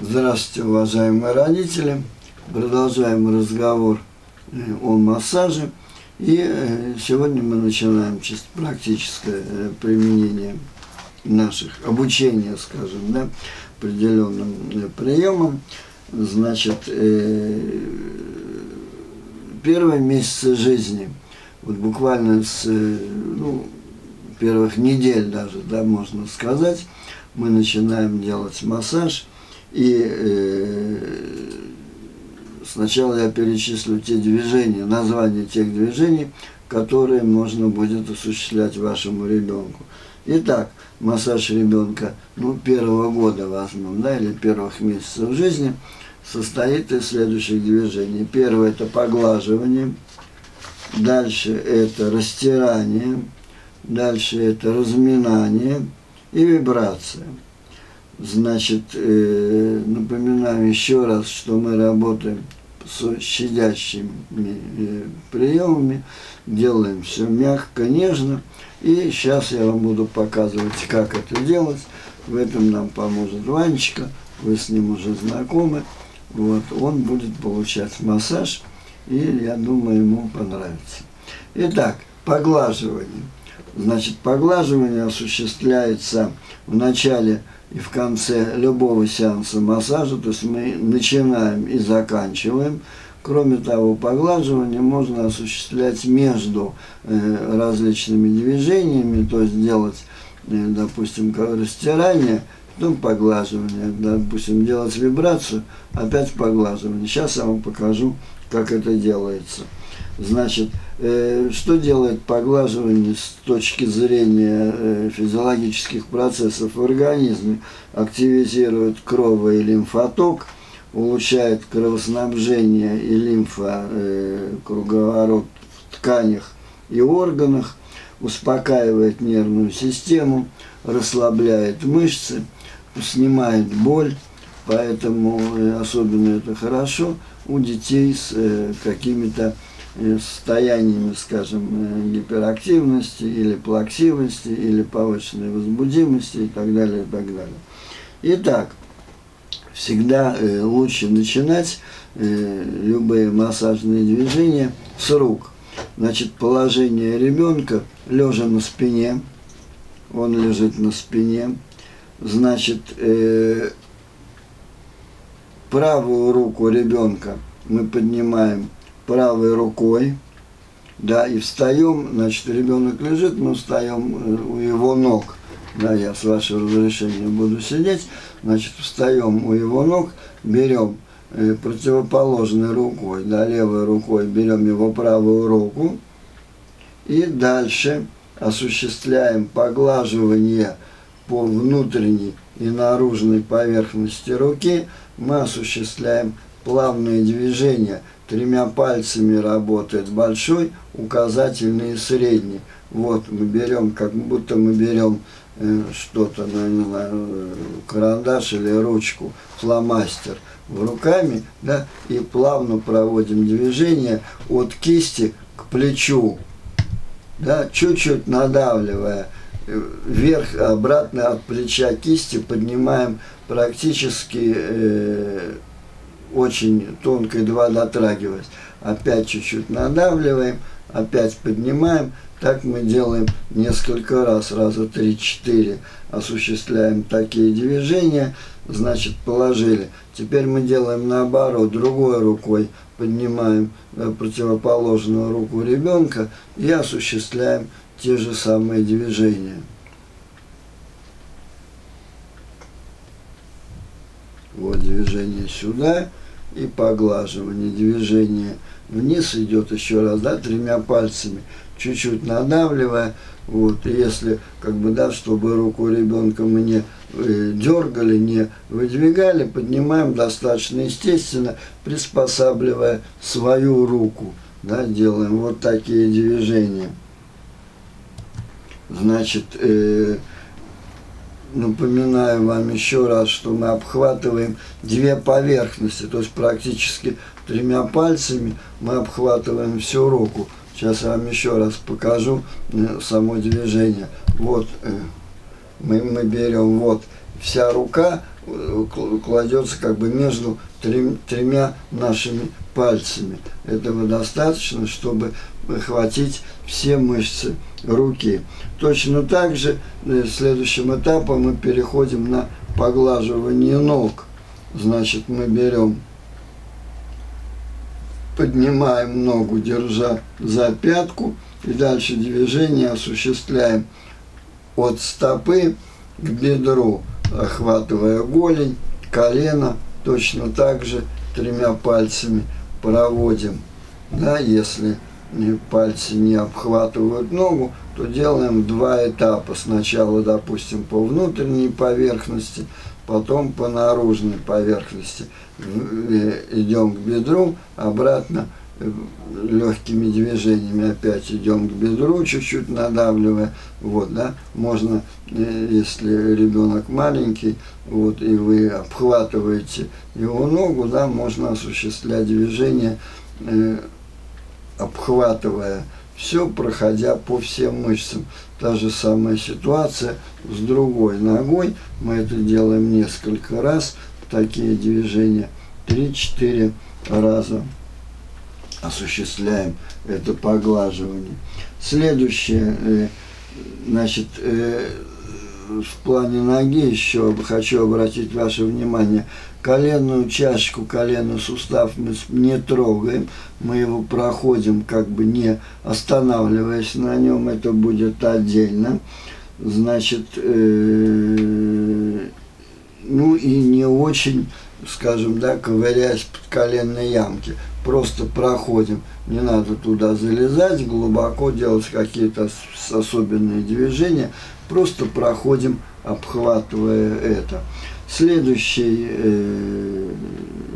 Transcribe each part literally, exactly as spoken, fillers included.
Здравствуйте, уважаемые родители! Продолжаем разговор о массаже. И сегодня мы начинаем чисто практическое применение наших, обучение, скажем, да, определенным приемам. Значит, первые месяцы жизни, вот буквально с ну, первых недель даже, да, можно сказать, мы начинаем делать массаж. И э, сначала я перечислю те движения, названия тех движений, которые можно будет осуществлять вашему ребенку. Итак, массаж ребенка ну, первого года в основном, да, или первых месяцев жизни, состоит из следующих движений. Первое – это поглаживание, дальше – это растирание, дальше – это разминание и вибрация. Значит, э, напоминаю еще раз, что мы работаем с щадящими э, приемами, делаем все мягко, нежно. И сейчас я вам буду показывать, как это делать. В этом нам поможет Ванечка, вы с ним уже знакомы. Вот, он будет получать массаж, и я думаю, ему понравится. Итак, поглаживание. Значит, поглаживание осуществляется в начале и в конце любого сеанса массажа, то есть мы начинаем и заканчиваем. Кроме того, поглаживание можно осуществлять между э, различными движениями, то есть делать, э, допустим, растирание, потом поглаживание, допустим, делать вибрацию, опять поглаживание. Сейчас я вам покажу, как это делается. Значит, э, что делает поглаживание с точки зрения э, физиологических процессов в организме? Активизирует кровый лимфоток, улучшает кровоснабжение и лимфокруговорот э, в тканях и органах, успокаивает нервную систему, расслабляет мышцы, снимает боль. Поэтому э, особенно это хорошо у детей с э, какими-то состояниями, скажем, гиперактивности или плаксивости, или повышенной возбудимости и так далее, и так далее. Итак, всегда лучше начинать любые массажные движения с рук. Значит, положение ребенка лежа на спине, он лежит на спине, значит, правую руку ребенка мы поднимаем правой рукой, да, и встаем, значит, ребенок лежит, мы встаем у его ног, да, я с вашего разрешения буду сидеть, значит, встаем у его ног, берем э, противоположной рукой, да, левой рукой берем его правую руку, и дальше осуществляем поглаживание по внутренней и наружной поверхности руки, мы осуществляем плавные движения. Тремя пальцами работает большой, указательный и средний. Вот мы берем, как будто мы берем э, что-то, не знаю, карандаш или ручку, фломастер руками, да, и плавно проводим движение от кисти к плечу, да, чуть-чуть надавливая вверх, обратно от плеча кисти поднимаем практически э, очень тонко, едва дотрагиваясь. Опять чуть-чуть надавливаем, опять поднимаем. Так мы делаем несколько раз, раза три-четыре. Осуществляем такие движения, значит, положили. Теперь мы делаем наоборот, другой рукой поднимаем противоположную руку ребенка и осуществляем те же самые движения. Вот движение сюда и поглаживание, движение вниз идет еще раз, да, тремя пальцами, чуть-чуть надавливая, вот, и если, как бы, да, чтобы руку ребенка мы не э, дергали, не выдвигали, поднимаем достаточно естественно, приспосабливая свою руку, да, делаем вот такие движения. Значит, э, напоминаю вам еще раз, что мы обхватываем две поверхности, то есть практически тремя пальцами мы обхватываем всю руку. Сейчас я вам еще раз покажу само движение. Вот мы, мы берем вот вся рука, кладется как бы между трем, тремя нашими пальцами. Этого достаточно, чтобы охватить все мышцы руки. Точно так же следующим этапом мы переходим на поглаживание ног. Значит, мы берем, поднимаем ногу, держа за пятку, и дальше движение осуществляем от стопы к бедру, охватывая голень, колено, точно так же тремя пальцами проводим. Да, если пальцы не обхватывают ногу, то делаем два этапа. Сначала, допустим, по внутренней поверхности, потом по наружной поверхности. Идем к бедру, обратно легкими движениями опять идем к бедру, чуть-чуть надавливая. Вот, да, можно, если ребенок маленький, вот, и вы обхватываете его ногу, да, можно осуществлять движение, э, обхватывая все, проходя по всем мышцам. Та же самая ситуация с другой ногой. Мы это делаем несколько раз, такие движения три-четыре раза. Осуществляем это поглаживание. Следующее, значит, в плане ноги еще хочу обратить ваше внимание. Коленную чашечку, коленный сустав мы не трогаем, мы его проходим, как бы не останавливаясь на нем, это будет отдельно. Значит, ну и не очень, скажем, да, ковыряясь под коленной ямки. Просто проходим, не надо туда залезать, глубоко делать какие-то особенные движения. Просто проходим, обхватывая это. Следующий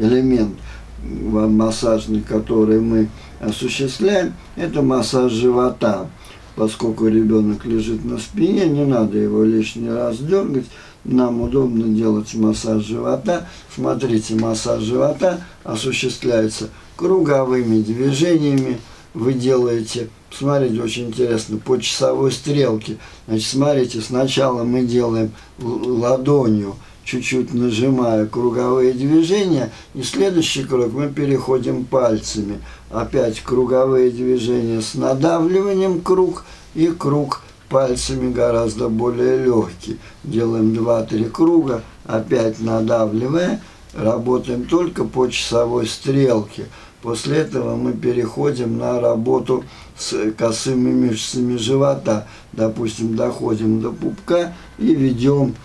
элемент массажный, который мы осуществляем, это массаж живота. Поскольку ребенок лежит на спине, не надо его лишний раз дергать. Нам удобно делать массаж живота. Смотрите, массаж живота осуществляется круговыми движениями. Вы делаете, смотрите, очень интересно, по часовой стрелке. Значит, смотрите, сначала мы делаем ладонью, чуть-чуть нажимая, круговые движения, и следующий круг мы переходим пальцами. Опять круговые движения с надавливанием, круг и круг пальцами гораздо более легкий. Делаем два-три круга, опять надавливая, работаем только по часовой стрелке. После этого мы переходим на работу с косыми мышцами живота. Допустим, доходим до пупка и ведем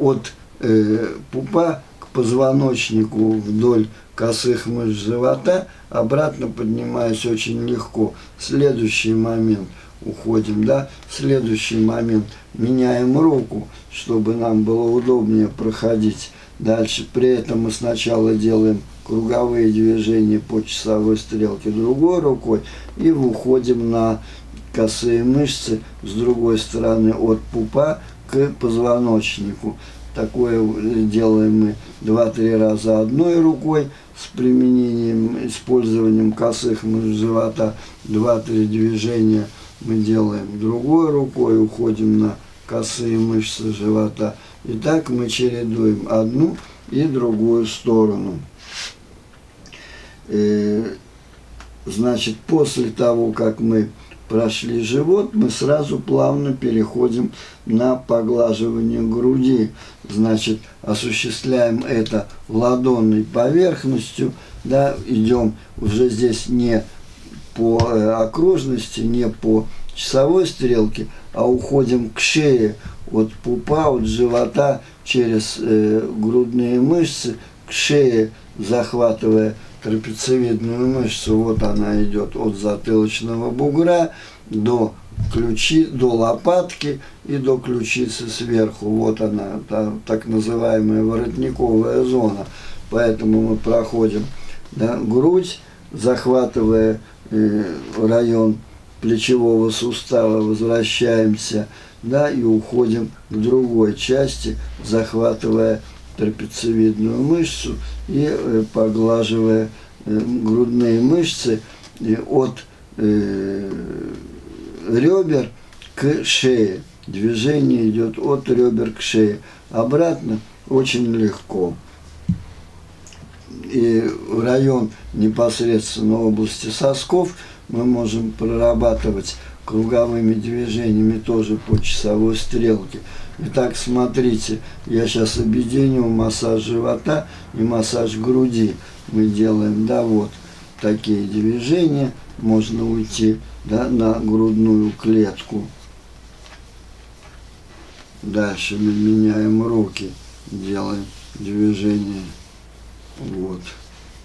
от пупа к позвоночнику вдоль косых мышц живота, обратно поднимаясь очень легко. Следующий момент. Уходим, да? Следующий момент. Меняем руку, чтобы нам было удобнее проходить дальше. При этом мы сначала делаем круговые движения по часовой стрелке другой рукой и уходим на косые мышцы с другой стороны от пупа к позвоночнику. Такое делаем мы два-три раза одной рукой с применением, использованием косых мышц живота. два-три движения мы делаем другой рукой, уходим на косые мышцы живота. И так мы чередуем одну и другую сторону. Значит, после того, как мы прошли живот, мы сразу плавно переходим на поглаживание груди. Значит, осуществляем это ладонной поверхностью, да, идем уже здесь не по окружности, не по часовой стрелке, а уходим к шее, от пупа, от живота, через э, грудные мышцы, к шее, захватывая трапециевидную мышцу. Вот она идет от затылочного бугра до ключи, до лопатки и до ключицы сверху. Вот она, та, так называемая воротниковая зона. Поэтому мы проходим, да, грудь, захватывая э, район плечевого сустава, возвращаемся, да, и уходим к другой части, захватывая трапециевидную мышцу и э, поглаживая э, грудные мышцы э, от э, ребер к шее. Движение идет от ребер к шее. Обратно очень легко. И в район непосредственно области сосков мы можем прорабатывать круговыми движениями тоже по часовой стрелке. Итак, смотрите, я сейчас объединю массаж живота и массаж груди. Мы делаем, да, вот такие движения. Можно уйти, да, на грудную клетку. Дальше мы меняем руки, делаем движение. Вот.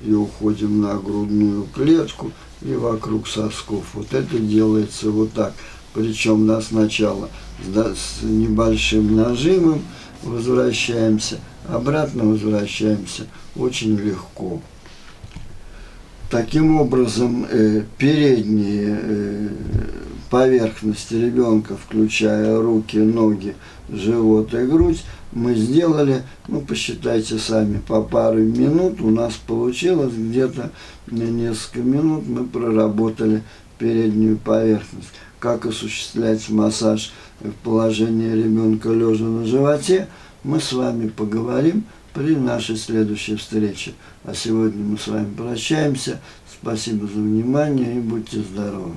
И уходим на грудную клетку и вокруг сосков. Вот это делается вот так. Причем, да, сначала с небольшим нажимом возвращаемся, обратно возвращаемся очень легко. Таким образом, э, передние э, поверхности ребенка, включая руки, ноги, живот и грудь, мы сделали, ну, посчитайте сами, по пару минут. У нас получилось где-то на несколько минут мы проработали переднюю поверхность. Как осуществлять массаж в положении ребенка лежа на животе, мы с вами поговорим при нашей следующей встрече. А сегодня мы с вами прощаемся. Спасибо за внимание и будьте здоровы.